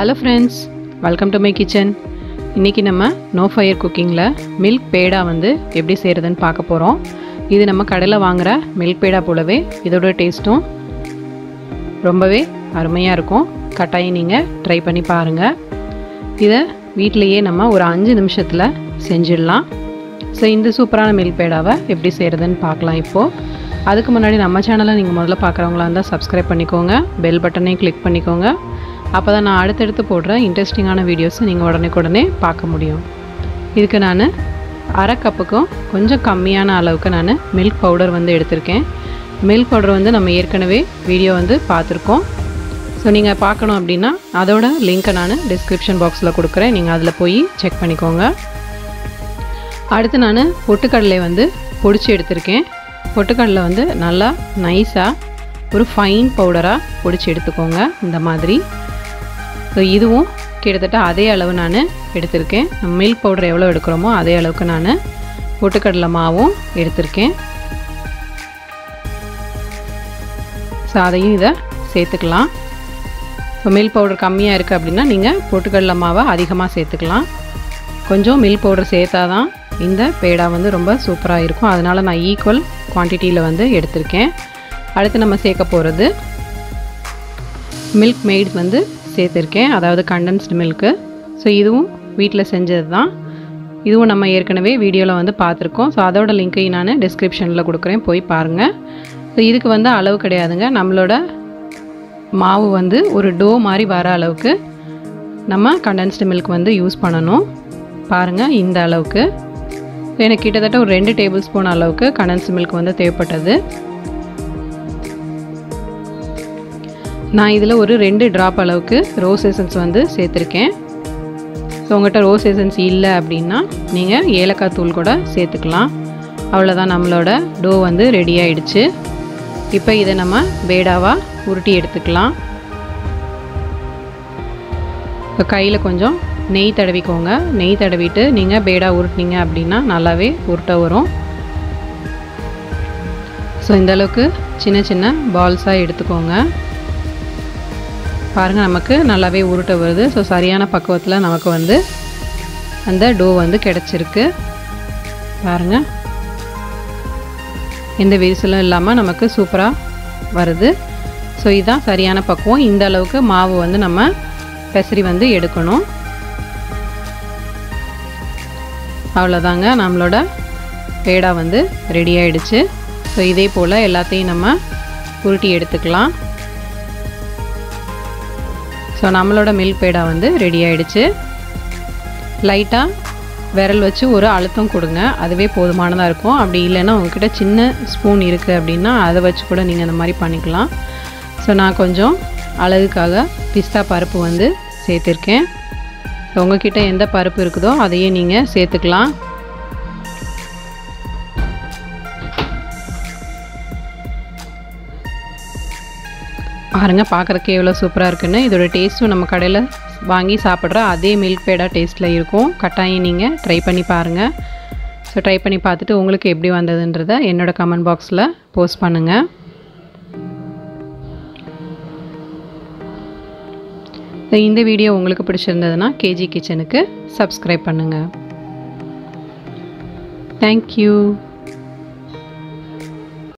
Hello friends, welcome to my kitchen. இன்றைக்கி நம்ம no fire குக்கிங்கில் மில்க் பேடா வந்து எப்படி செய்கிறதுன்னு பார்க்க போகிறோம். இது நம்ம கடையில் வாங்குகிற மில்க் பேடா போலவே இதோட டேஸ்ட்டும் ரொம்பவே அருமையாக இருக்கும். கட்டாயம் நீங்கள் ட்ரை பண்ணி பாருங்கள். இதை வீட்டிலையே நம்ம ஒரு 5 நிமிஷத்தில் செஞ்சிடலாம். ஸோ இந்த சூப்பரான மில்க் பேடாவை எப்படி செய்கிறதுன்னு பார்க்கலாம். இப்போது அதுக்கு முன்னாடி நம்ம சேனலை நீங்கள் முதல்ல பார்க்குறவங்களா இருந்தால் சப்ஸ்கிரைப் பண்ணிக்கோங்க, பெல் பட்டனையும் கிளிக் பண்ணிக்கோங்க. அப்போ தான் நான் அடுத்தடுத்து போடுற இன்ட்ரெஸ்டிங்கான வீடியோஸை நீங்கள் உடனே பார்க்க முடியும். இதுக்கு நான் அரை கப்புக்கும் கொஞ்சம் கம்மியான அளவுக்கு நான் மில்க் பவுடர் வந்து எடுத்திருக்கேன். மில்க் பவுடர் வந்து நம்ம ஏற்கனவே வீடியோ வந்து பார்த்துருக்கோம். ஸோ நீங்கள் பார்க்கணும் அப்படின்னா அதோட லிங்க்கை நான் டிஸ்கிரிப்ஷன் பாக்ஸில் கொடுக்குறேன், நீங்கள் அதில் போய் செக் பண்ணிக்கோங்க. அடுத்து நான் பொட்டுக்கடலை வந்து பொடிச்சு எடுத்திருக்கேன். பொட்டுக்கடலை வந்து நல்லா நைஸாக ஒரு ஃபைன் பவுடராக பொடிச்சு எடுத்துக்கோங்க இந்த மாதிரி. ஸோ இதுவும் கிட்டத்தட்ட அதே அளவு நான் எடுத்திருக்கேன். நம்ம மில்க் பவுடர் எவ்வளோ எடுக்கிறோமோ அதே அளவுக்கு நான் பொட்டுக்கடலை மாவும் எடுத்திருக்கேன். ஸோ அதையும் இதை சேர்த்துக்கலாம். இப்போ மில்க் பவுடர் கம்மியாக இருக்குது அப்படின்னா நீங்கள் பொட்டுக்கடலை மாவை அதிகமாக சேர்த்துக்கலாம். கொஞ்சம் மில்க் பவுடர் சேர்த்தா தான் இந்த பேடா வந்து ரொம்ப சூப்பராக இருக்கும். அதனால் நான் ஈக்குவல் குவான்டிட்டியில் வந்து எடுத்திருக்கேன். அடுத்து நம்ம சேர்க்க போகிறது மில்க் மேட் வந்து சேர்த்துருக்கேன், அதாவது கண்டென்ஸ்டு மில்க்கு. ஸோ இதுவும் வீட்டில் செஞ்சது தான். இதுவும் நம்ம ஏற்கனவே வீடியோவில் வந்து பார்த்துருக்கோம். ஸோ அதோட லிங்க்கையும் நான் டிஸ்கிரிப்ஷனில் கொடுக்குறேன், போய் பாருங்கள். ஸோ இதுக்கு வந்து அளவு கிடையாதுங்க. நம்மளோட மாவு வந்து ஒரு டோ மாதிரி வர அளவுக்கு நம்ம கண்டென்ஸ்டு மில்க் வந்து யூஸ் பண்ணணும். பாருங்கள், இந்த அளவுக்கு எனக்கு கிட்டத்தட்ட ஒரு 2 டேபிள் ஸ்பூன் அளவுக்கு கண்டென்ஸ்டு மில்க் வந்து தேவைப்பட்டது. நான் இதில் ஒரு 2 டிராப் அளவுக்கு ரோஸ் எசன்ஸ் வந்து சேர்த்துருக்கேன். ஸோ உங்கள்கிட்ட ரோஸ் எசன்ஸ் இல்லை அப்படின்னா நீங்கள் ஏலக்காய் தூள் கூட சேர்த்துக்கலாம். அவ்வளோதான், நம்மளோட டோ வந்து ரெடி ஆகிடுச்சு. இப்போ இதை நம்ம பேடாவாக உருட்டி எடுத்துக்கலாம். இப்போ கையில் கொஞ்சம் நெய் தடவிக்கோங்க. நெய் தடவிட்டு நீங்கள் பேடா உருட்டினீங்க அப்படின்னா நல்லாவே உருட்ட வரும். ஸோ இந்தளவுக்கு சின்ன சின்ன பால்ஸாக எடுத்துக்கோங்க. பாருங்கள், நமக்கு நல்லாவே உருட்ட வருது. ஸோ சரியான பக்குவத்தில் நமக்கு வந்து அந்த டோ வந்து கிடச்சிருக்கு. பாருங்கள், எந்த விரிசலும் இல்லாமல் நமக்கு சூப்பராக வருது. ஸோ இதுதான் சரியான பக்குவம். இந்த அளவுக்கு மாவு வந்து நம்ம பெசரி வந்து எடுக்கணும். அவ்வளோதாங்க, நம்மளோட பேடா வந்து ரெடி ஆகிடுச்சு. ஸோ இதே போல் எல்லாத்தையும் நம்ம உருட்டி எடுத்துக்கலாம். ஸோ நம்மளோட மில்க் பேடா வந்து ரெடி ஆகிடுச்சு. லைட்டாக விரல் வச்சு ஒரு அழுத்தம் கொடுங்க, அதுவே போதுமானதாக இருக்கும். அப்படி இல்லைன்னா உங்ககிட்ட சின்ன ஸ்பூன் இருக்குது அப்படின்னா அதை வச்சு கூட நீங்கள் அந்த மாதிரி பண்ணிக்கலாம். ஸோ நான் கொஞ்சம் அழகுக்காக பிஸ்தா பருப்பு வந்து சேர்த்துருக்கேன். ஸோ உங்கள்கிட்ட எந்த பருப்பு இருக்குதோ அதையே நீங்கள் சேர்த்துக்கலாம். பாருங்கள், பார்க்குறக்கே எவ்வளோ சூப்பராக இருக்குன்னு. இதோட டேஸ்ட்டும் நம்ம கடையில் வாங்கி சாப்பிட்ற அதே மில்க் பேடா டேஸ்ட்டில் இருக்கும். கட்டாயம் நீங்கள் ட்ரை பண்ணி பாருங்கள். ஸோ ட்ரை பண்ணி பார்த்துட்டு உங்களுக்கு எப்படி வந்ததுன்றதை என்னோட கமெண்ட் பாக்ஸில் போஸ்ட் பண்ணுங்கள். இந்த வீடியோ உங்களுக்கு பிடிச்சிருந்ததுன்னா KG கிச்சனுக்கு சப்ஸ்கிரைப் பண்ணுங்கள். தேங்க்யூ.